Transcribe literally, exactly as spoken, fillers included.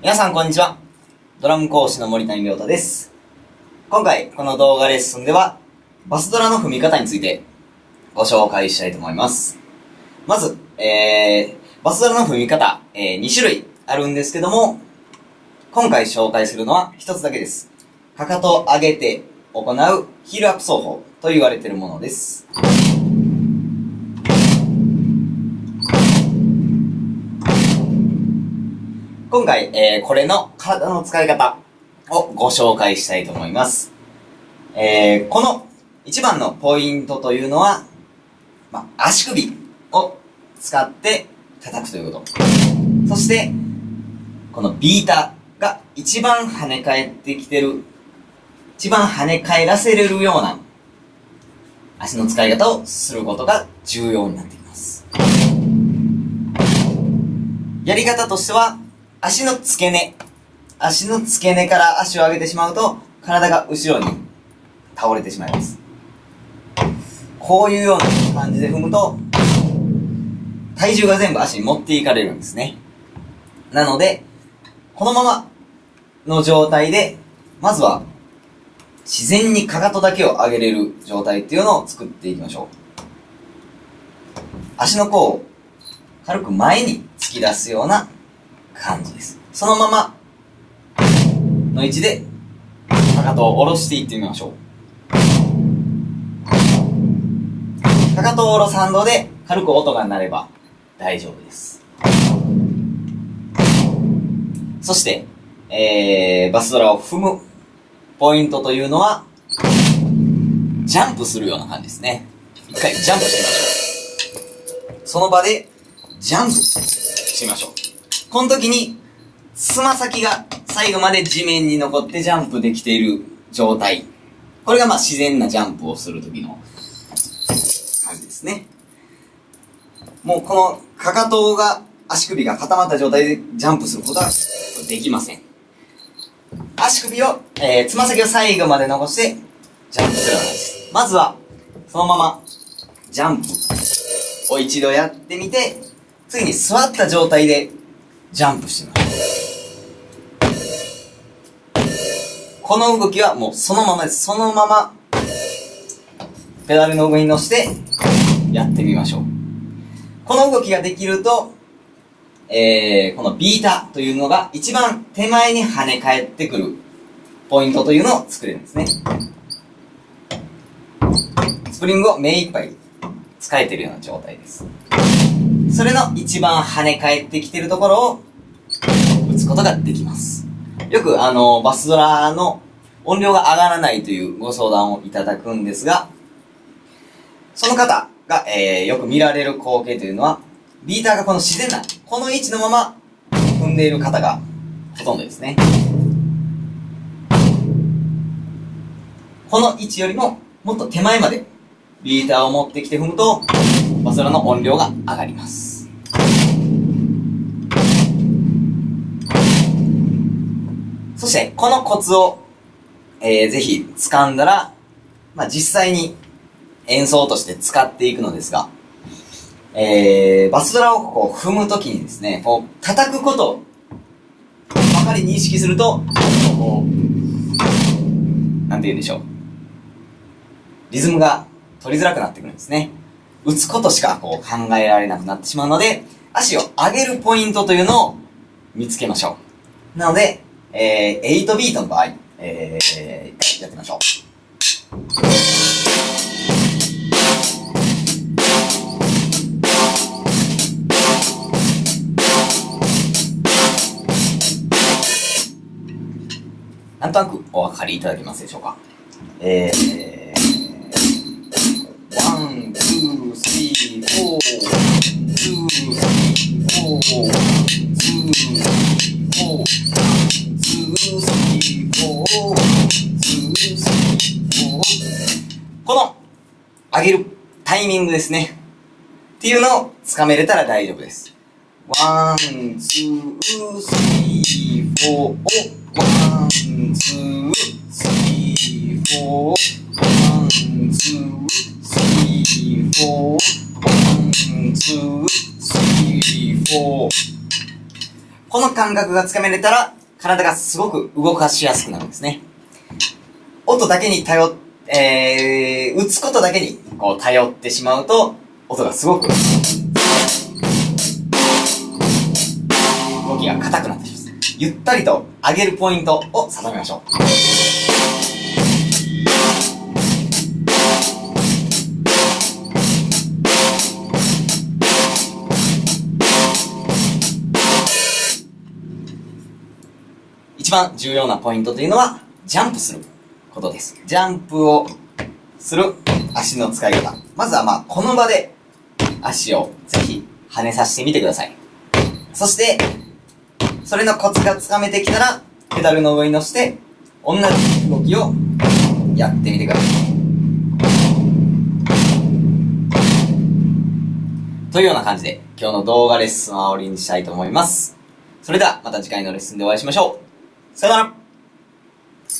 皆さんこんにちは。ドラム講師の森谷亮太です。今回この動画レッスンではバスドラの踏み方についてご紹介したいと思います。まず、えー、バスドラの踏み方、えー、に種類あるんですけども、今回紹介するのはひとつだけです。かかとを上げて行うヒールアップ走法と言われているものです。今回、えー、これの体の使い方をご紹介したいと思います。えー、この一番のポイントというのは、まあ、足首を使って叩くということ。そして、このビーターが一番跳ね返ってきてる、一番跳ね返らせれるような足の使い方をすることが重要になってきます。やり方としては、足の付け根。足の付け根から足を上げてしまうと、体が後ろに倒れてしまいます。こういうような感じで踏むと、体重が全部足に持っていかれるんですね。なので、このままの状態で、まずは自然にかかとだけを上げれる状態っていうのを作っていきましょう。足の甲を軽く前に突き出すような感じです。そのままの位置で、かかとを下ろしていってみましょう。かかとを下ろす反動で軽く音が鳴れば大丈夫です。そして、えー、バスドラを踏むポイントというのは、ジャンプするような感じですね。一回ジャンプしてみましょう。その場でジャンプしてみましょう。この時に、つま先が最後まで地面に残ってジャンプできている状態。これがまあ自然なジャンプをする時の感じですね。もうこのかかとが、足首が固まった状態でジャンプすることはできません。足首を、えー、つま先を最後まで残してジャンプするわけです。まずは、そのままジャンプを一度やってみて、次に座った状態でジャンプしてみます。この動きはもうそのままです。そのまま、ペダルの上に乗せて、やってみましょう。この動きができると、えー、このビータというのが一番手前に跳ね返ってくるポイントというのを作れるんですね。スプリングを目いっぱい使えているような状態です。それの一番跳ね返ってきてるところを打つことができます。よくあの、バスドラの音量が上がらないというご相談をいただくんですが、その方が、えー、よく見られる光景というのは、ビーターがこの自然な、この位置のまま踏んでいる方がほとんどですね。この位置よりももっと手前までビーターを持ってきて踏むと、バスドラの音量が上がります。そして、このコツを、えー、ぜひ掴んだら、まあ、実際に演奏として使っていくのですが、えー、バスドラをこう踏むときにですね、こう叩くことばかりに意識すると、こう、なんて言うんでしょう。リズムが取りづらくなってくるんですね。打つことしかこう考えられなくなってしまうので、足を上げるポイントというのを見つけましょう。なので、えー、はちビートの場合、えー、やってみましょう。なんとなくお分かりいただけますでしょうか。えーこの上げるタイミングですねっていうのをつかめれたら大丈夫です。ワンツースリーフォーワンツースリーフォーワンツースリーフォーワンツースリーフォーこの感覚がつかめれたら、体がすごく動かしやすくなるんですね。音だけに頼っ、えー、打つことだけにこう頼ってしまうと、音がすごく、動きが硬くなってしまいます。ゆったりと上げるポイントを定めましょう。一番重要なポイントというのは、ジャンプすることです。ジャンプをする足の使い方。まずはまあ、この場で足をぜひ跳ねさせてみてください。そして、それのコツがつかめてきたら、ペダルの上に乗せて、同じ動きをやってみてください。というような感じで、今日の動画レッスンは終わりにしたいと思います。それでは、また次回のレッスンでお会いしましょう。さよなら。